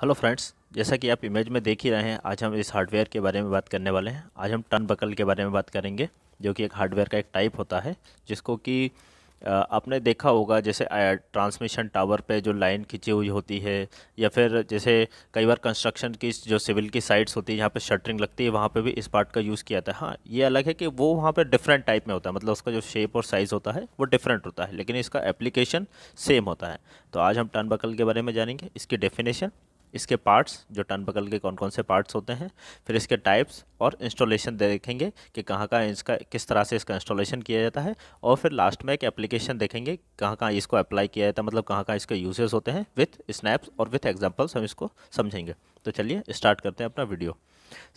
Hello friends, जैसा कि आप इमेज में देख ही रहे हैं, आज हम इस हार्डवेयर के बारे में बात करने वाले हैं। आज हम टर्न बकल के बारे में बात करेंगे, जो कि एक हार्डवेयर का एक टाइप होता है, जिसको कि आपने देखा होगा। जैसे ट्रांसमिशन टावर पे जो लाइन खींची हुई होती है, या फिर जैसे कई बार कंस्ट्रक्शन की जो सिविल की साइट्स होती है जहाँ पे शटरिंग लगती है, वहाँ पे भी इस पार्ट का यूज़ किया जाता है। हाँ, ये अलग है कि वो वहाँ पे डिफरेंट टाइप में होता है, मतलब उसका जो शेप और साइज़ होता है वो डिफरेंट होता है, लेकिन इसका एप्लीकेशन सेम होता है। तो आज हम टर्न बकल के बारे में जानेंगे, इसकी डेफिनेशन, इसके पार्ट्स, जो टर्न बकल के कौन कौन से पार्ट्स होते हैं, फिर इसके टाइप्स और इंस्टॉलेशन देखेंगे कि कहाँ कहाँ इसका किस तरह से इसका इंस्टॉलेशन किया जाता है, और फिर लास्ट में एक एप्लीकेशन देखेंगे कहाँ कहाँ इसको अप्लाई किया जाता है, मतलब कहाँ कहाँ इसके यूजेस होते हैं। विथ स्नैप्स और विथ एग्जांपल्स हम इसको समझेंगे। तो चलिए स्टार्ट करते हैं अपना वीडियो।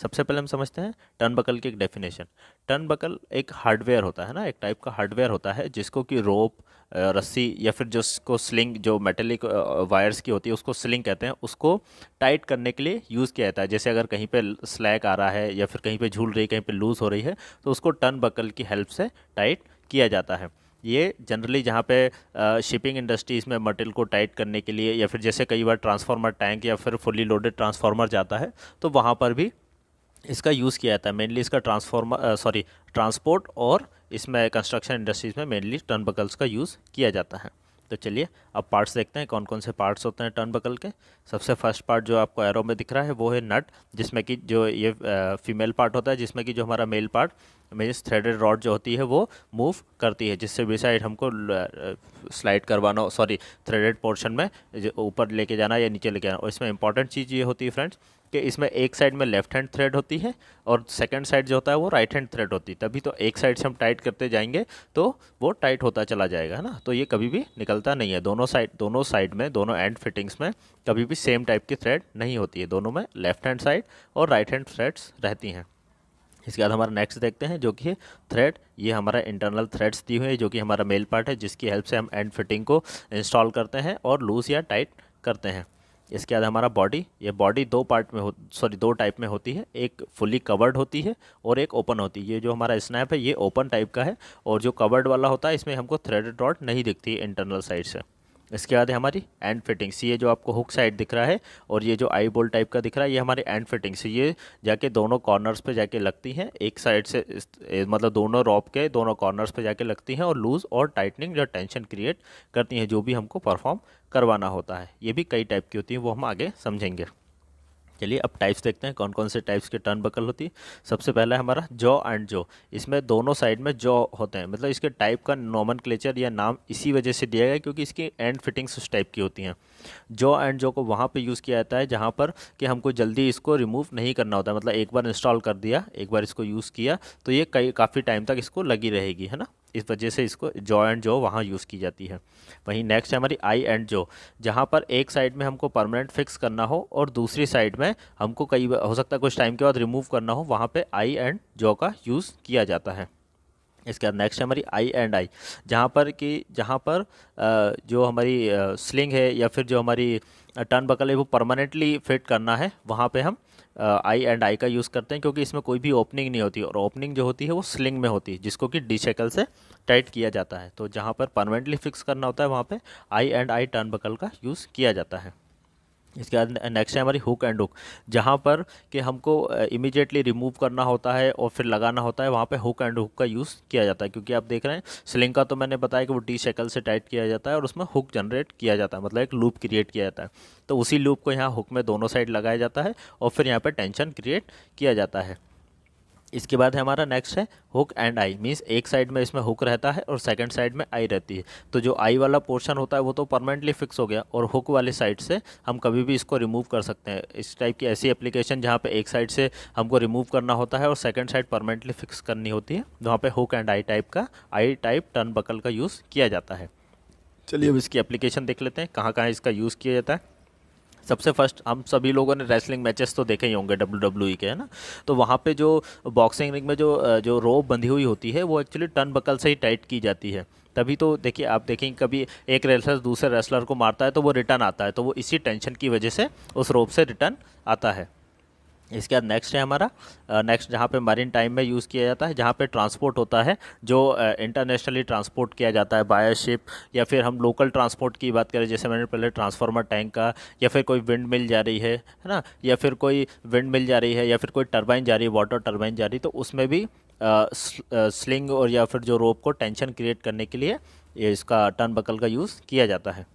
सबसे पहले हम समझते हैं टर्न बकल की एक डेफिनेशन। टर्न बकल एक हार्डवेयर होता है ना, एक टाइप का हार्डवेयर होता है, जिसको कि रोप, रस्सी या फिर जिसको स्लिंग, जो मेटलिक वायर्स की होती है उसको स्लिंग कहते हैं, उसको टाइट करने के लिए यूज़ किया जाता है। जैसे अगर कहीं पे स्लैक आ रहा है या फिर कहीं पे झूल रही है, कहीं पे लूज़ हो रही है, तो उसको टर्न बकल की हेल्प से टाइट किया जाता है। ये जनरली जहाँ पे शिपिंग इंडस्ट्रीज़ में मटेरियल को टाइट करने के लिए, या फिर जैसे कई बार ट्रांसफार्मर टैंक या फिर फुली लोडेड ट्रांसफार्मर जाता है, तो वहाँ पर भी इसका यूज़ किया जाता है। मेनली इसका ट्रांसपोर्ट और इसमें कंस्ट्रक्शन इंडस्ट्रीज़ में मेनली टर्न बकल्स का यूज़ किया जाता है। तो चलिए अब पार्ट्स देखते हैं, कौन कौन से पार्ट्स होते हैं टर्न बकल के। सबसे फर्स्ट पार्ट जो आपको एरो में दिख रहा है वो है नट, जिसमें कि जो ये फीमेल पार्ट होता है, जिसमें कि जो हमारा मेल पार्ट में थ्रेडेड रॉड जो होती है वो मूव करती है, जिससे भी साइड हमको स्लाइड करवाना, थ्रेडेड पोर्शन में ऊपर लेके जाना या नीचे लेके आना। और इसमें इंपॉर्टेंट चीज़ ये होती है फ्रेंड्स कि इसमें एक साइड में लेफ्ट हैंड थ्रेड होती है और सेकंड साइड जो होता है वो राइट हैंड थ्रेड होती है, तभी तो एक साइड से हम टाइट करते जाएंगे तो वो टाइट होता चला जाएगा, है ना। तो ये कभी भी निकलता नहीं है। दोनों साइड में, दोनों एंड फिटिंग्स में कभी भी सेम टाइप की थ्रेड नहीं होती है, दोनों में लेफ्ट हैंड साइड और राइट हैंड थ्रेड्स रहती हैं। इसके बाद हमारा नेक्स्ट देखते हैं, जो कि थ्रेड। ये हमारा इंटरनल थ्रेड्स दी हुई है, जो कि हमारा मेल पार्ट है, जिसकी हेल्प से हम एंड फिटिंग को इंस्टॉल करते हैं और लूज़ या टाइट करते हैं। इसके बाद हमारा बॉडी। ये बॉडी दो टाइप में होती है, एक फुली कवर्ड होती है और एक ओपन होती है। ये जो हमारा स्नैप है ये ओपन टाइप का है, और जो कवर्ड वाला होता है इसमें हमको थ्रेडेड रॉड नहीं दिखती है इंटरनल साइड से। इसके बाद है हमारी एंड फिटिंग्स। ये जो आपको हुक साइड दिख रहा है और ये जो आई बोल्ट टाइप का दिख रहा है, ये हमारी एंड फिटिंग्स, ये जाके दोनों कॉर्नर्स पे जाके लगती हैं, एक साइड से मतलब दोनों रॉप के दोनों कॉर्नर्स पे जाके लगती हैं और लूज़ और टाइटनिंग या टेंशन क्रिएट करती हैं, जो भी हमको परफॉर्म करवाना होता है। ये भी कई टाइप की होती है, वो हम आगे समझेंगे। चलिए अब टाइप्स देखते हैं, कौन कौन से टाइप्स के टर्न बकल होती है। सबसे पहला है हमारा जॉ एंड जॉ। इसमें दोनों साइड में जॉ होते हैं, मतलब इसके टाइप का नोमेनक्लेचर या नाम इसी वजह से दिया गया है, क्योंकि इसकी एंड फिटिंग्स उस टाइप की होती हैं। जॉ एंड जॉ को वहाँ पे यूज़ किया जाता है जहाँ पर कि हमको जल्दी इसको रिमूव नहीं करना होता, मतलब एक बार इंस्टॉल कर दिया, एक बार इसको यूज़ किया तो ये काफ़ी टाइम तक इसको लगी रहेगी, है ना। इस वजह से इसको जॉ एंड जॉ वहाँ यूज़ की जाती है। वहीं नेक्स्ट है हमारी आई एंड जॉ, जहाँ पर एक साइड में हमको परमानेंट फिक्स करना हो और दूसरी साइड में हमको कई हो सकता है कुछ टाइम के बाद रिमूव करना हो, वहाँ पे आई एंड जॉ का यूज़ किया जाता है। इसके बाद नेक्स्ट है हमारी आई एंड आई, जहाँ पर जो हमारी स्लिंग है या फिर जो हमारी टर्न बकल है वो परमानेंटली फिट करना है, वहाँ पे हम आई एंड आई का यूज़ करते हैं, क्योंकि इसमें कोई भी ओपनिंग नहीं होती और ओपनिंग जो होती है वो स्लिंग में होती है, जिसको कि डी शेकल से टाइट किया जाता है। तो जहाँ पर परमानेंटली फिक्स करना होता है वहाँ पे eye and eye turn buckle का यूज़ किया जाता है। इसके बाद नेक्स्ट है हमारी हुक एंड हुक, जहाँ पर कि हमको इमीडिएटली रिमूव करना होता है और फिर लगाना होता है, वहाँ पे हुक एंड हुक का यूज़ किया जाता है, क्योंकि आप देख रहे हैं स्लिंग का तो मैंने बताया कि वो डी शेकल से टाइट किया जाता है और उसमें हुक जनरेट किया जाता है, मतलब एक लूप क्रिएट किया जाता है। तो उसी लूप को यहाँ हुक में दोनों साइड लगाया जाता है और फिर यहाँ पर टेंशन क्रिएट किया जाता है। इसके बाद हमारा नेक्स्ट है हुक एंड आई, मींस एक साइड में इसमें हुक रहता है और सेकंड साइड में आई रहती है। तो जो आई वाला पोर्शन होता है वो तो परमानेंटली फिक्स हो गया और हुक वाले साइड से हम कभी भी इसको रिमूव कर सकते हैं। इस टाइप की ऐसी एप्लीकेशन जहाँ पे एक साइड से हमको रिमूव करना होता है और सेकंड साइड परमानेंटली फिक्स करनी होती है, वहाँ पर हुक एंड आई टाइप का टर्न बकल का यूज़ किया जाता है। चलिए अब इसकी एप्लीकेशन देख लेते हैं, कहाँ कहाँ इसका यूज़ किया जाता है। सबसे फर्स्ट, हम सभी लोगों ने रेसलिंग मैचेस तो देखे ही होंगे WWE के, है ना। तो वहाँ पे जो बॉक्सिंग रिंग में जो रोप बंधी हुई होती है वो एक्चुअली टर्न बकल से ही टाइट की जाती है। तभी तो देखिए, आप देखेंगे कभी एक रेसलर दूसरे रेसलर को मारता है तो वो रिटर्न आता है, तो वो इसी टेंशन की वजह से उस रोप से रिटर्न आता है। इसके बाद नेक्स्ट है हमारा नेक्स्ट जहाँ पे मरीन टाइम में यूज़ किया जाता है, जहाँ पे ट्रांसपोर्ट होता है जो इंटरनेशनली ट्रांसपोर्ट किया जाता है बाय शिप, या फिर हम लोकल ट्रांसपोर्ट की बात करें जैसे मैंने पहले ट्रांसफार्मर टैंक का, या फिर कोई विंड मिल जा रही है ना, या फिर कोई विंड मिल जा रही है, या फिर कोई टर्बाइन जा रही है, वाटर टर्बाइन जा रही है, तो उसमें भी स्लिंग और या फिर जो रोप को टेंशन क्रिएट करने के लिए इसका टर्नबकल का यूज़ किया जाता है।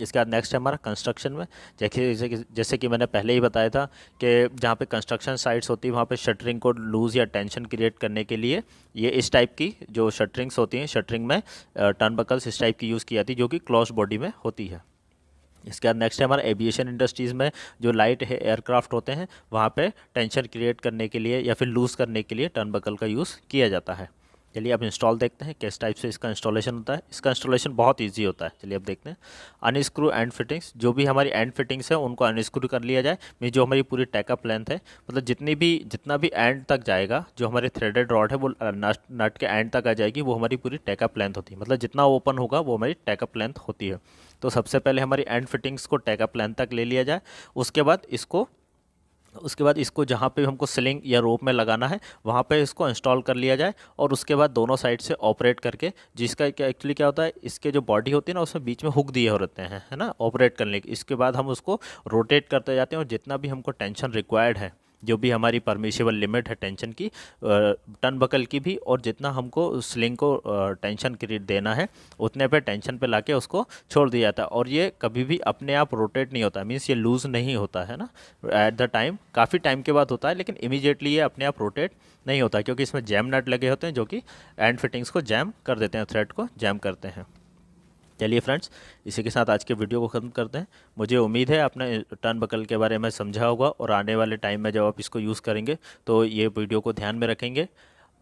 इसके बाद नेक्स्ट है हमारा कंस्ट्रक्शन में, जैसे कि मैंने पहले ही बताया था कि जहाँ पे कंस्ट्रक्शन साइट्स होती है वहाँ पे शटरिंग को लूज़ या टेंशन क्रिएट करने के लिए ये इस टाइप की जो शटरिंग्स होती हैं, शटरिंग में टर्नबकल्स इस टाइप की यूज़ की जाती है जो कि क्लोज बॉडी में होती है। इसके बाद नेक्स्ट है हमारा एविएशन इंडस्ट्रीज़ में जो लाइट एयरक्राफ्ट होते हैं वहाँ पर टेंशन क्रिएट करने के लिए या फिर लूज़ करने के लिए टर्नबकल का यूज़ किया जाता है। चलिए अब इंस्टॉल देखते हैं किस टाइप से इसका इंस्टॉलेशन होता है। इसका इंस्टॉलेशन बहुत इजी होता है। चलिए अब देखते हैं अनस्क्रू एंड फिटिंग्स, जो भी हमारी एंड फिटिंग्स है उनको अनस्क्रू कर लिया जाए, मीन जो हमारी पूरी टैकअप लेंथ है, मतलब जितना भी एंड तक जाएगा जो हमारे थ्रेडेड रॉड है वो नट के एंड तक आ जाएगी, वो हमारी पूरी टैकअप लेंथ होती है, मतलब जितना ओपन होगा वो हमारी टैकअप लेंथ होती है। तो सबसे पहले हमारी एंड फिटिंग्स को टैकअप लेंथ तक ले लिया जाए, उसके बाद इसको जहाँ पे हमको स्लिंग या रोप में लगाना है वहाँ पे इसको इंस्टॉल कर लिया जाए, और उसके बाद दोनों साइड से ऑपरेट करके, जिसका एक्चुअली क्या होता है, इसके जो बॉडी होती है ना उसमें बीच में हुक दिए होते हैं, है ना, ऑपरेट करने के। इसके बाद हम उसको रोटेट करते जाते हैं और जितना भी हमको टेंशन रिक्वायर्ड है, जो भी हमारी परमिशिबल लिमिट है टेंशन की, टर्नबकल की भी, और जितना हमको स्लिंग को टेंशन क्रिएट देना है उतने पे टेंशन पे लाके उसको छोड़ दिया जाता है, और ये कभी भी अपने आप रोटेट नहीं होता, मीन्स ये लूज़ नहीं होता है ना एट द टाइम, काफ़ी टाइम के बाद होता है, लेकिन इमीडिएटली ये अपने आप रोटेट नहीं होता क्योंकि इसमें जैम नट लगे होते हैं जो कि एंड फिटिंग्स को जैम कर देते हैं, थ्रेड को जैम करते हैं। चलिए फ्रेंड्स, इसी के साथ आज के वीडियो को ख़त्म करते हैं। मुझे उम्मीद है आपने टर्नबकल के बारे में समझा होगा, और आने वाले टाइम में जब आप इसको यूज़ करेंगे तो ये वीडियो को ध्यान में रखेंगे।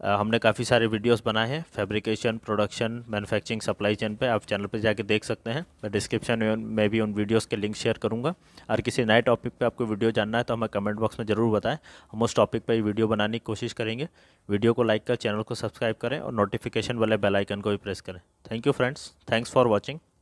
हमने काफ़ी सारे वीडियोस बनाए हैं fabrication, production, manufacturing, supply chain पे, आप चैनल पे जाके देख सकते हैं। मैं डिस्क्रिप्शन में भी उन वीडियोस के लिंक शेयर करूँगा। और किसी नए टॉपिक पे आपको वीडियो जानना है तो हमें कमेंट बॉक्स में ज़रूर बताएं, हम उस टॉपिक पर ही वीडियो बनाने की कोशिश करेंगे। वीडियो को लाइक कर, चैनल को सब्सक्राइब करें और नोटिफिकेशन वाले बेल आइकन को भी प्रेस करें। Thank you friends, thanks for watching.